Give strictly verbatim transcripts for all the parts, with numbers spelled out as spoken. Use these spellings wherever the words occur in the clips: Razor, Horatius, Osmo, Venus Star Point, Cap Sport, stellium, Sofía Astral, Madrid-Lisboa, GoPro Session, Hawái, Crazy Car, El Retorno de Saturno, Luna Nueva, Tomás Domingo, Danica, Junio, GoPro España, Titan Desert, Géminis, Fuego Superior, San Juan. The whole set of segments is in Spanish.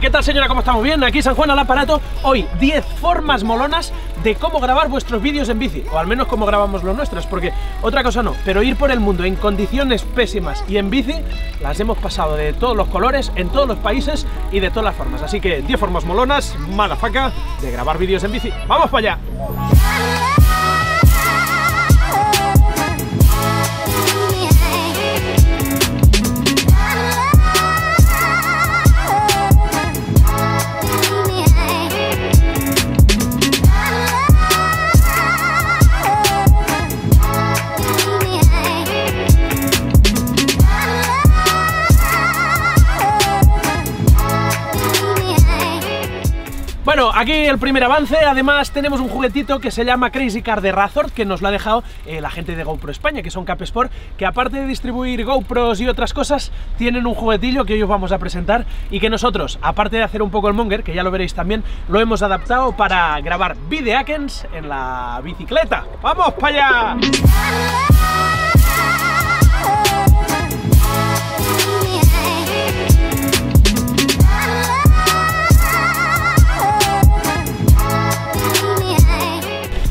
¿Qué tal, señora? ¿Cómo estamos? Bien, aquí San Juan al aparato. Hoy diez formas molonas de cómo grabar vuestros vídeos en bici, o al menos cómo grabamos los nuestros, porque otra cosa no, pero ir por el mundo en condiciones pésimas y en bici, las hemos pasado de todos los colores, en todos los países y de todas las formas. Así que diez formas molonas, madafaca, de grabar vídeos en bici. ¡Vamos para allá! Bueno, aquí el primer avance. Además tenemos un juguetito que se llama Crazy Car de Razor, que nos lo ha dejado eh, la gente de GoPro España, que son Cap Sport, que aparte de distribuir GoPros y otras cosas, tienen un juguetillo que hoy os vamos a presentar y que nosotros, aparte de hacer un poco el monger, que ya lo veréis también, lo hemos adaptado para grabar videakens en la bicicleta. ¡Vamos para allá!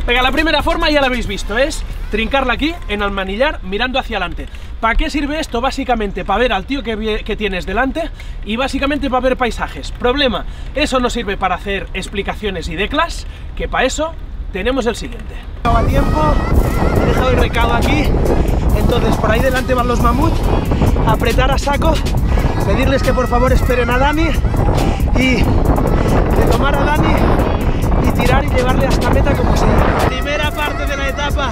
Venga, la primera forma ya la habéis visto, es trincarla aquí en el manillar mirando hacia adelante. ¿Para qué sirve esto? Básicamente para ver al tío que, que tienes delante y básicamente para ver paisajes. Problema, eso no sirve para hacer explicaciones y declas, que para eso tenemos el siguiente. Acaba tiempo, he dejado el recado aquí, entonces por ahí delante van los mamuts, apretar a saco, pedirles que por favor esperen a Dani y retomar a Dani y tirar y llevarle hasta meta como sea. Primera parte de la etapa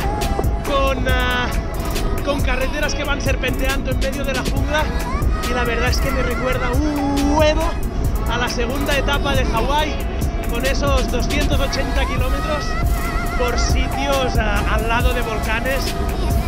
con, uh, con carreteras que van serpenteando en medio de la jungla, y la verdad es que me recuerda un huevo a la segunda etapa de Hawái, con esos doscientos ochenta kilómetros por sitios uh, al lado de volcanes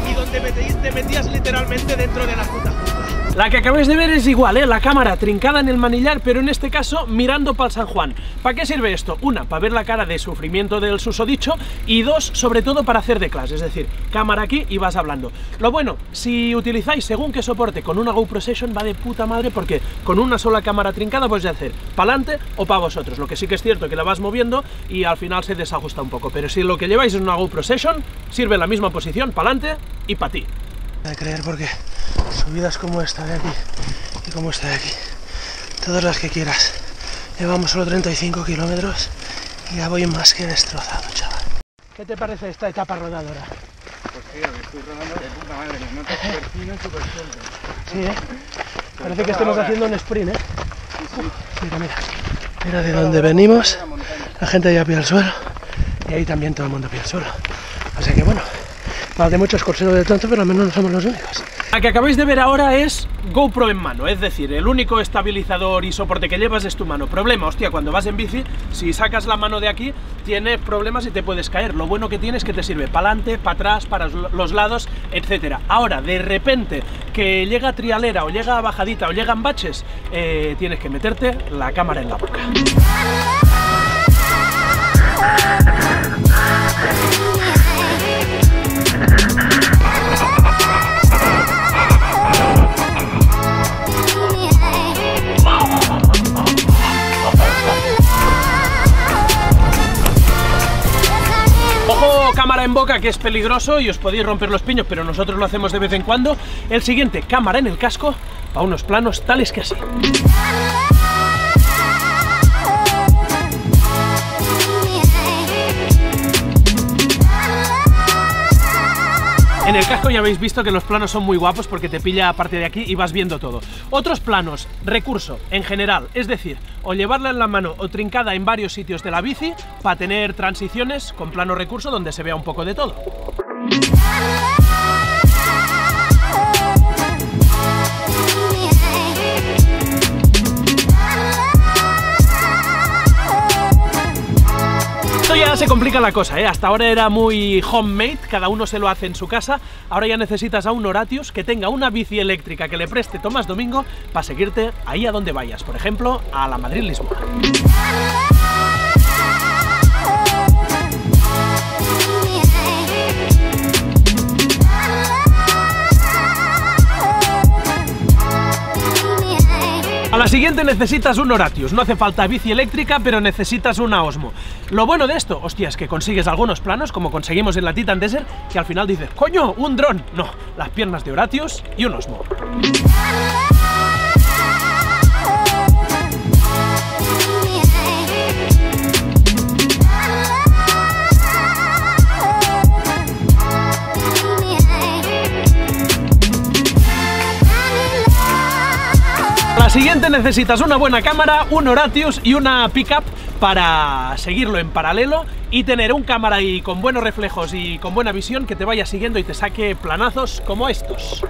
y donde te metías literalmente dentro de la puta jungla. La que acabáis de ver es igual, ¿eh? La cámara trincada en el manillar, pero en este caso mirando para el San Juan. ¿Para qué sirve esto? Una, para ver la cara de sufrimiento del susodicho, y dos, sobre todo para hacer declas, es decir, cámara aquí y vas hablando. Lo bueno, si utilizáis según qué soporte con una GoPro Session va de puta madre, porque con una sola cámara trincada podéis hacer para adelante o para vosotros. Lo que sí que es cierto que la vas moviendo y al final se desajusta un poco, pero si lo que lleváis es una GoPro Session, sirve en la misma posición, para adelante y para ti. De creer, porque subidas como esta de aquí y como esta de aquí, todas las que quieras. Llevamos solo treinta y cinco kilómetros y ya voy más que destrozado, chaval. ¿Qué te parece esta etapa rodadora? Pues tío, me estoy rodando de puta madre, me noto súper fino y súper suelto. Sí, ¿eh? Parece que estamos haciendo un sprint, ¿eh? Sí, sí. Mira, mira, mira de dónde venimos, la gente ya pie al suelo y ahí también todo el mundo pie al suelo. Así que bueno. Mal de muchos, corseros de tanto, pero al menos no somos los únicos. La que acabáis de ver ahora es GoPro en mano, es decir, el único estabilizador y soporte que llevas es tu mano. Problema, hostia, cuando vas en bici, si sacas la mano de aquí, tienes problemas y te puedes caer. Lo bueno que tienes es que te sirve para adelante, para atrás, para los lados, etcétera. Ahora, de repente, que llega trialera o llega bajadita o llegan baches, eh, tienes que meterte la cámara en la boca. Cámara en boca, que es peligroso y os podéis romper los piños, pero nosotros lo hacemos de vez en cuando. El siguiente, cámara en el casco, para unos planos tales que así. En el casco ya habéis visto que los planos son muy guapos porque te pilla parte de aquí y vas viendo todo. Otros planos, recurso en general, es decir, o llevarla en la mano o trincada en varios sitios de la bici para tener transiciones con plano recurso donde se vea un poco de todo. Ya se complica la cosa, ¿eh? Hasta ahora era muy homemade, cada uno se lo hace en su casa. Ahora ya necesitas a un Horatius que tenga una bici eléctrica que le preste Tomás Domingo para seguirte ahí a donde vayas, por ejemplo, a la Madrid-Lisboa. A la siguiente necesitas un Horatius, no hace falta bici eléctrica, pero necesitas una Osmo. Lo bueno de esto, hostia, es que consigues algunos planos, como conseguimos en la Titan Desert, que al final dices, ¡coño, un dron! No, las piernas de Horatius y un Osmo. Siguiente necesitas una buena cámara, un Horatius y una pickup para seguirlo en paralelo y tener un cámara ahí con buenos reflejos y con buena visión que te vaya siguiendo y te saque planazos como estos.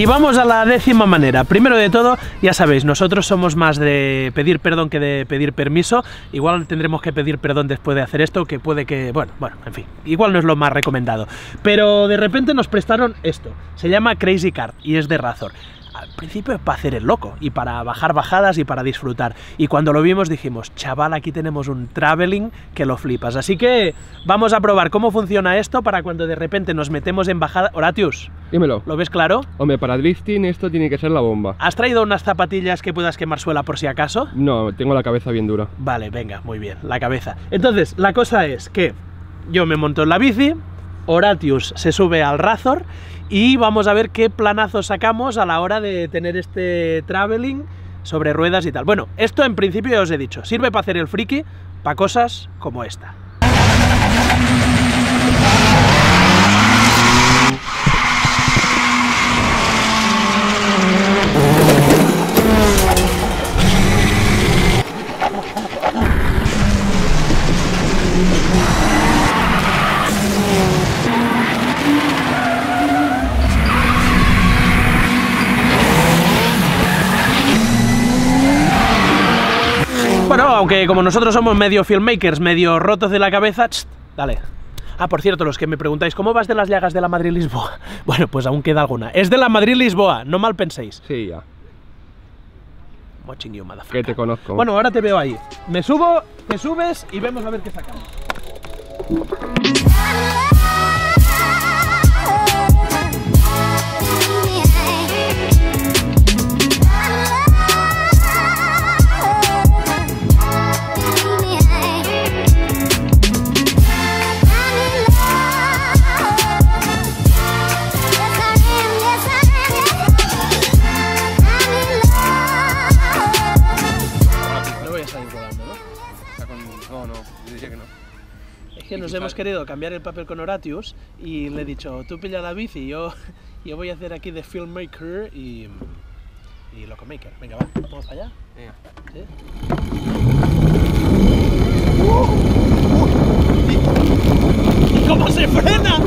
Y vamos a la décima manera. Primero de todo, ya sabéis, nosotros somos más de pedir perdón que de pedir permiso. Igual tendremos que pedir perdón después de hacer esto, que puede que... Bueno, bueno, en fin, igual no es lo más recomendado. Pero de repente nos prestaron esto. Se llama Crazy Car y es de Razor. Al principio es para hacer el loco y para bajar bajadas y para disfrutar. Y cuando lo vimos dijimos, chaval, aquí tenemos un traveling que lo flipas. Así que vamos a probar cómo funciona esto para cuando de repente nos metemos en bajada... Horatius, dímelo. ¿Lo ves claro? Hombre, para drifting esto tiene que ser la bomba. ¿Has traído unas zapatillas que puedas quemar suela por si acaso? No, tengo la cabeza bien dura. Vale, venga, muy bien, la cabeza. Entonces, la cosa es que yo me monto en la bici, Horatius se sube al Razor y vamos a ver qué planazo sacamos a la hora de tener este traveling sobre ruedas y tal. Bueno, esto en principio ya os he dicho, sirve para hacer el friki, para cosas como esta. Aunque como nosotros somos medio filmmakers, medio rotos de la cabeza, tss, dale. Ah, por cierto, los que me preguntáis, ¿cómo vas de las llagas de la Madrid-Lisboa? Bueno, pues aún queda alguna. Es de la Madrid-Lisboa, no mal penséis. Sí, ya. Watching you, motherfucker. Que te conozco. Bueno, ahora te veo ahí. Me subo, te subes y vemos a ver qué sacamos. Que nos hemos querido cambiar el papel con Horatius y le he dicho, tú pilla la bici, yo, yo voy a hacer aquí de filmmaker y, y locomaker. Venga, va, vamos para allá. Venga. ¿Sí? ¿Y cómo se frena?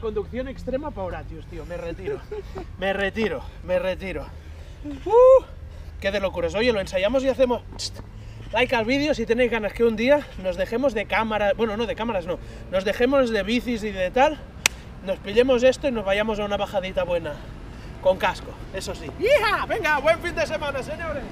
Conducción extrema para Horatius, tío, me retiro, me retiro, me retiro. Uh, ¡Qué de locuras! Oye, lo ensayamos y hacemos... Pst, like al vídeo si tenéis ganas que un día nos dejemos de cámaras, bueno, no de cámaras, no, nos dejemos de bicis y de tal, nos pillemos esto y nos vayamos a una bajadita buena, con casco, eso sí. ¡Hija! ¡Venga, buen fin de semana, señores!